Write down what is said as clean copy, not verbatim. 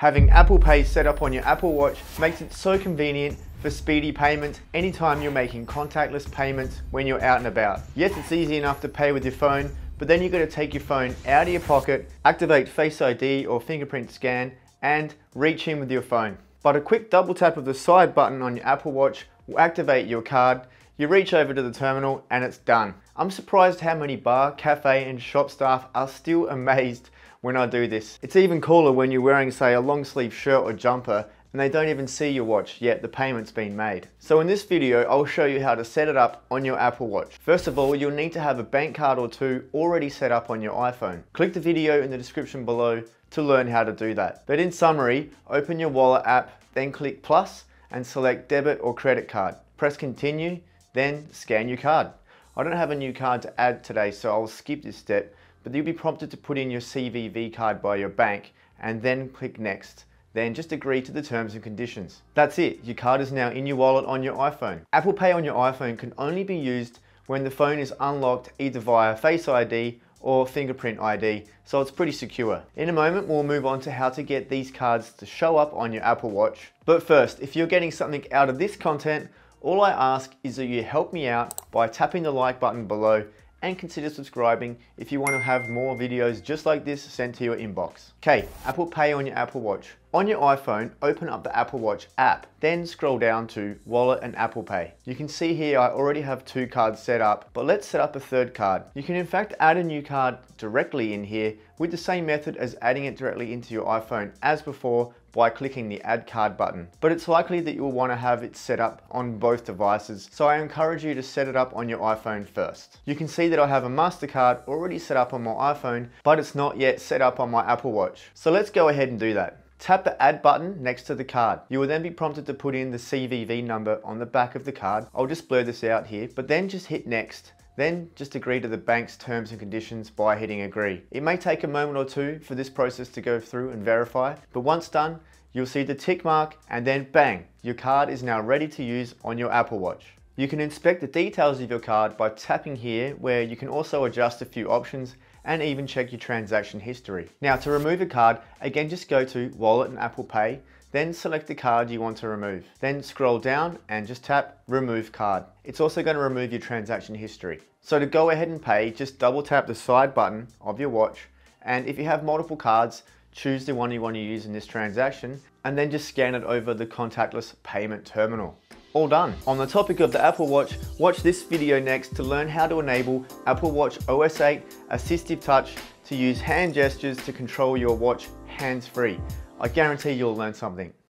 Having Apple Pay set up on your Apple Watch makes it so convenient for speedy payments anytime you're making contactless payments when you're out and about. Yes, it's easy enough to pay with your phone, but then you've got to take your phone out of your pocket, activate Face ID or fingerprint scan, and reach in with your phone. But a quick double tap of the side button on your Apple Watch will activate your card. You reach over to the terminal and it's done. I'm surprised how many bar, cafe and shop staff are still amazed when I do this. It's even cooler when you're wearing, say, a long sleeve shirt or jumper and they don't even see your watch, yet the payment's been made. So in this video, I'll show you how to set it up on your Apple Watch. First of all, you'll need to have a bank card or two already set up on your iPhone. Click the video in the description below to learn how to do that. But in summary, open your wallet app, then click plus and select debit or credit card. Press continue, then scan your card. I don't have a new card to add today, so I'll skip this step, but you'll be prompted to put in your CVV card by your bank and then click next. Then just agree to the terms and conditions. That's it, your card is now in your wallet on your iPhone. Apple Pay on your iPhone can only be used when the phone is unlocked either via Face ID or fingerprint ID, so it's pretty secure. In a moment, we'll move on to how to get these cards to show up on your Apple Watch. But first, if you're getting something out of this content, all I ask is that you help me out by tapping the like button below and consider subscribing if you want to have more videos just like this sent to your inbox. Okay, Apple Pay on your Apple Watch. On your iPhone, open up the Apple Watch app, then scroll down to Wallet and Apple Pay. You can see here I already have two cards set up, but let's set up a third card. You can in fact add a new card directly in here with the same method as adding it directly into your iPhone as before by clicking the Add Card button. But it's likely that you'll want to have it set up on both devices, so I encourage you to set it up on your iPhone first. You can see that I have a MasterCard already set up on my iPhone, but it's not yet set up on my Apple Watch. So let's go ahead and do that. Tap the Add button next to the card. You will then be prompted to put in the CVV number on the back of the card. I'll just blur this out here, but then just hit Next. Then just agree to the bank's terms and conditions by hitting Agree. It may take a moment or two for this process to go through and verify, but once done, you'll see the tick mark and then bang, your card is now ready to use on your Apple Watch. You can inspect the details of your card by tapping here, where you can also adjust a few options and even check your transaction history. Now to remove a card, again just go to Wallet and Apple Pay, then select the card you want to remove. Then scroll down and just tap Remove Card. It's also going to remove your transaction history. So to go ahead and pay, just double tap the side button of your watch, and if you have multiple cards, choose the one you want to use in this transaction, and then just scan it over the contactless payment terminal. All done. On the topic of the Apple Watch, watch this video next to learn how to enable Apple Watch OS 8 Assistive Touch to use hand gestures to control your watch hands-free. I guarantee you'll learn something.